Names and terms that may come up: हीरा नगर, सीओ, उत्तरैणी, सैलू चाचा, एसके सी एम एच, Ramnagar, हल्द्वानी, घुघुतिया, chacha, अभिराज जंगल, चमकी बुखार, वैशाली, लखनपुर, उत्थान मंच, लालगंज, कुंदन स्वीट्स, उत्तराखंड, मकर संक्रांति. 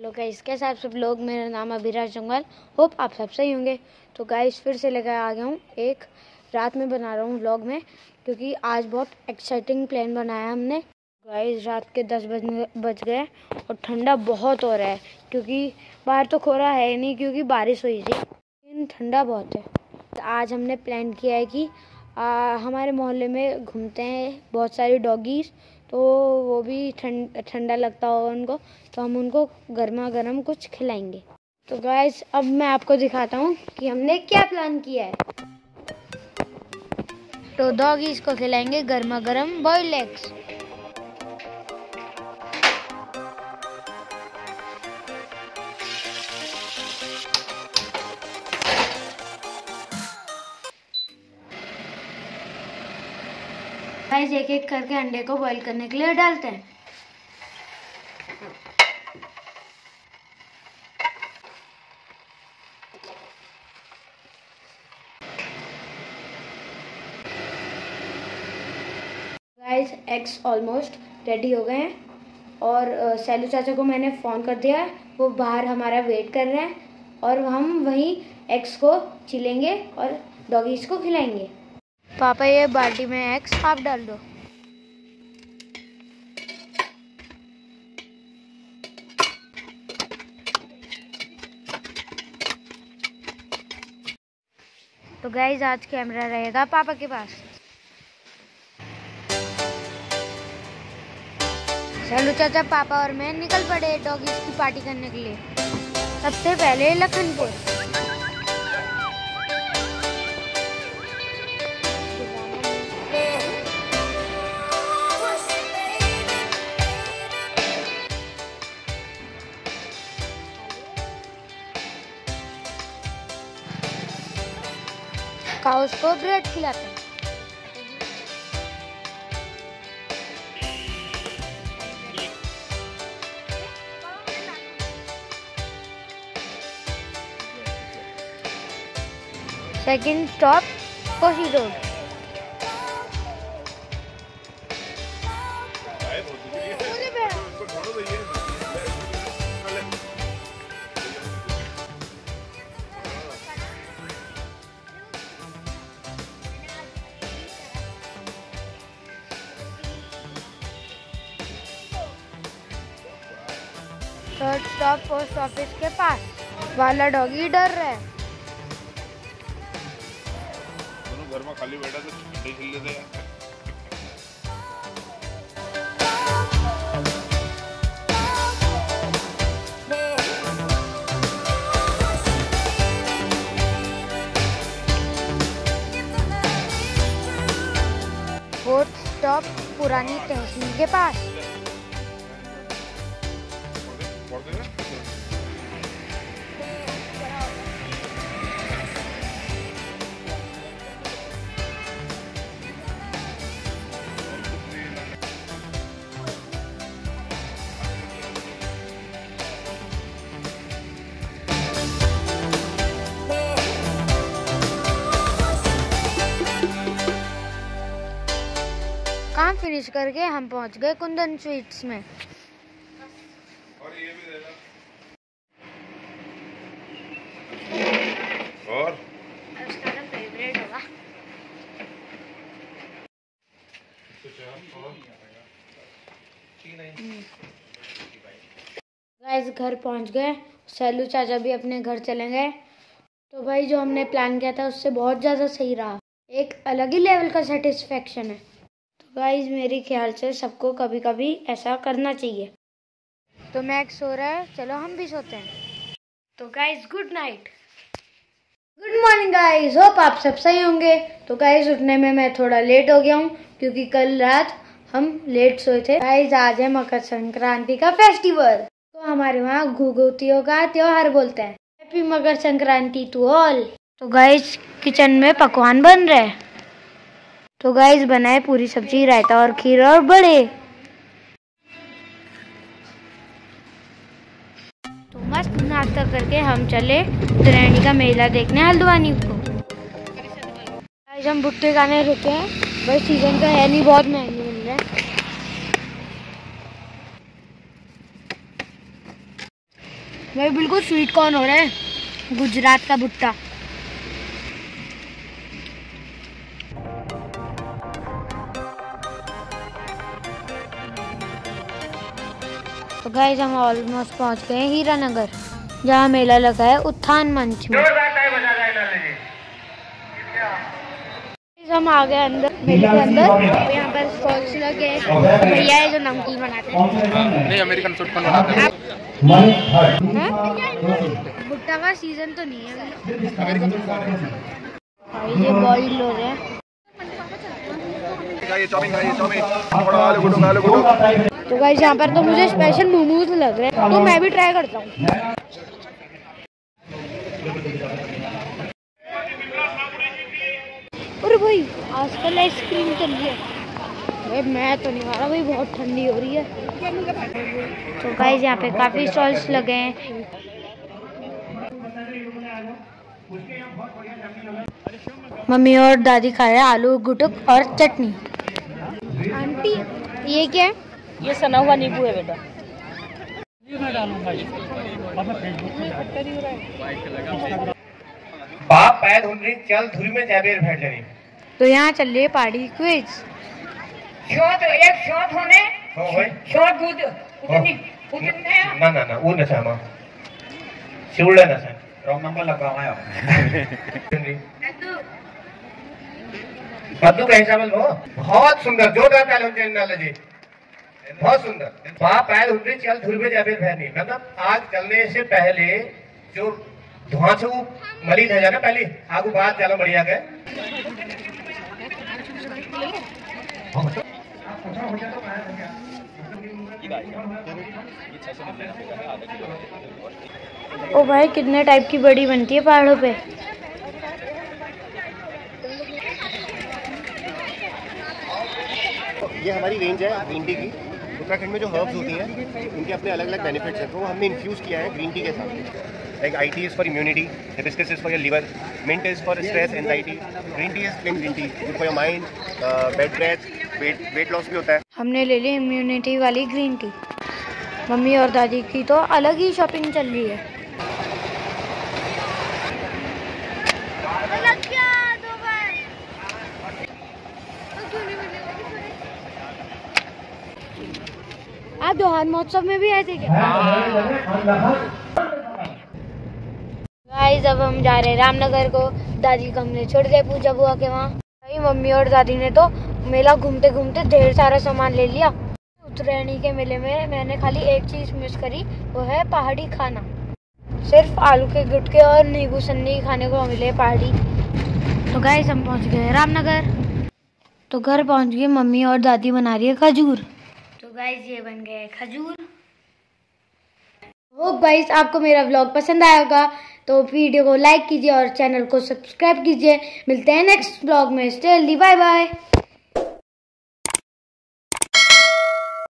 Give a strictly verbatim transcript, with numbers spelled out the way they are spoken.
Hello guys, कैसे आप सब लोग। मेरा नाम अभिराज जंगल, होप आप सब सही होंगे। तो गाइस फिर से लेकर आ गया हूँ, एक रात में बना रहा हूँ व्लॉग में, क्योंकि आज बहुत एक्साइटिंग प्लान बनाया हमने। गाइस रात के दस बजने बज गए और ठंडा बहुत हो रहा है, क्योंकि बाहर तो कोहरा है नहीं क्योंकि बारिश हुई थी, लेकिन ठंडा बहुत है। तो आज हमने प्लान किया है कि आ, हमारे मोहल्ले में घूमते हैं बहुत सारी डॉगीज़, तो वो भी ठंड ठंडा लगता होगा उनको, तो हम उनको गर्मा गर्म कुछ खिलाएंगे। तो गाइस अब मैं आपको दिखाता हूँ कि हमने क्या प्लान किया है। तो डॉगीज़ को खिलाएंगे गर्मा गर्म बॉइल्ड एग्स। गाइस एक एक करके अंडे को बॉईल करने के लिए डालते हैं। गाइस एग्स ऑलमोस्ट रेडी हो गए हैं और सैलू चाचा को मैंने फ़ोन कर दिया, वो बाहर हमारा वेट कर रहे हैं और हम वहीं एग्स को छिलेंगे और डॉगीज़ को खिलाएंगे। पापा ये बाल्टी में एग्स आप डाल दो। तो गाइस आज कैमरा रहेगा पापा के पास। चलो चाचा, पापा और मैं निकल पड़े डॉगीज की पार्टी करने के लिए। सबसे पहले लखनपुर। काउस को ब्रेड खिलाते हैं। Second stop Koshi road. Third stop post office के पास। वाला डॉगी डर रहा है। घर में खाली बैठा तो ठंडे खेल लेते हैं। फोर्थ स्टॉप पुरानी तहसील के पास। काम फिनिश करके हम पहुंच गए कुंदन स्वीट्स में। और ये भी देना। और उसका तो फेवरेट होगा। गाइस घर पहुंच गए, सैलू चाचा भी अपने घर चले गए। तो भाई जो हमने प्लान किया था उससे बहुत ज़्यादा सही रहा, एक अलग ही लेवल का सेटिस्फेक्शन है। गाइस मेरे ख्याल से सबको कभी कभी ऐसा करना चाहिए। तो मैक्स सो रहा है, चलो हम भी सोते हैं। तो guys good night, good morning guys, hope आप सब सही होंगे। तो गाइस उठने में मैं थोड़ा लेट हो गया हूँ क्योंकि कल रात हम लेट सोए थे। गाइस आज है मकर संक्रांति का फेस्टिवल, तो हमारे वहाँ घुघुतियों का त्योहार बोलते हैं। Happy मकर संक्रांति to all. तो गाइस किचन में पकवान बन रहे हैं। तो गाइस बनाए पूरी सब्जी, रायता और खीर और बड़े। तो मस्त नाश्ता करके हम चले उत्तरैणी का मेला देखने हल्द्वानी को। गाइस हम भुट्टे खाने रुके हैं, बस सीजन का है नहीं, बहुत महंगे मिल रहे हैं। भाई बिल्कुल स्वीट कॉर्न हो रहा है, गुजरात का भुट्टा। तो गाइस हम ऑलमोस्ट पहुंच गए हीरा नगर, जहाँ मेला लगा है उत्थान मंच में। हम आ गए अंदर मेले के अंदर, यहाँ पर स्टॉल्स लगे हैं, भैया है जो नमकीन बनाते हैं, नहीं अमेरिकन फूड बनाते हैं। भुट्टा का सीजन तो नहीं है। ये बॉइल हो रहे हैं। तो गाइस यहाँ पर तो मुझे स्पेशल मोमोज लग रहे हैं, तो मैं भी ट्राई करता हूँ। भाई आजकल आइसक्रीम चल रही है, भाई मैं तो नहीं खा रहा, भाई बहुत ठंडी हो रही है। तो गाइस यहाँ पे काफी स्टॉल्स लगे हैं। मम्मी और दादी खा रहे हैं आलू गुटुक और चटनी। आंटी ये क्या है? ये सना हुआ नींबू है बेटा। बाप पैद हुनरी चल धुरी में जाबेर भेट जानी। तो यहाँ चल रही है पार्टी क्विज। शॉट एक शॉट होने शॉट दूध उतनी उतने ना ना ना वो नशा माँ शिवड़ा नशा रॉन्ग नंबर लगा हुआ है। बद्दू का हिसाब लो, बहुत सुंदर जोरदार तालियों से नाला जी, बहुत सुंदर। वहाँ पैर उतनी चल धुरी में जाबेर भेट नहीं, मतलब आज चलने से पहले जो धुआं से वो मलिन है जाना पहले आगू बात चलो बढ़िया गए। ओ भाई कितने टाइप की बड़ी बनती है पहाड़ों पे। ये हमारी रेंज है ग्रीन टी की। उत्तराखंड में जो हर्ब्स होती हैं उनके अपने अलग अलग बेनिफिट्स हैं, तो हमने इन्फ्यूज़ किया है ग्रीन टी के साथ। Like I tea is for immunity, hibiscus is for your liver, mint is for stress anxiety, green tea is plain green tea good for your mind, bed rest, weight weight loss भी होता है। हमने ले ली immunity वाली green tea. Mummy और दादी की तो अलग ही शॉपिंग चल रही है। आप दोहान महोत्सव में भी आए थे क्या? गाइस अब हम जा रहे हैं रामनगर को, दादी को हमने छोड़ दिया पूजा बुआ के वहाँ। मम्मी और दादी ने तो मेला घूमते घूमते ढेर सारा सामान ले लिया। उत्तरैणी के मेले में मैंने खाली एक चीज मिस करी, वो है पहाड़ी खाना। सिर्फ आलू के गुटके और नींबू सन्नी खाने को मिले पहाड़ी। तो गाइस हम पहुंच गए रामनगर। तो घर पहुंच गए, मम्मी और दादी बना रही है खजूर। तो गाइस ये बन गए खजूर। वो गाइस आपको मेरा व्लॉग पसंद आया होगा तो वीडियो को लाइक कीजिए और चैनल को सब्सक्राइब कीजिए। मिलते हैं नेक्स्ट व्लॉग में, स्टे हेल्दी, बाय बाय।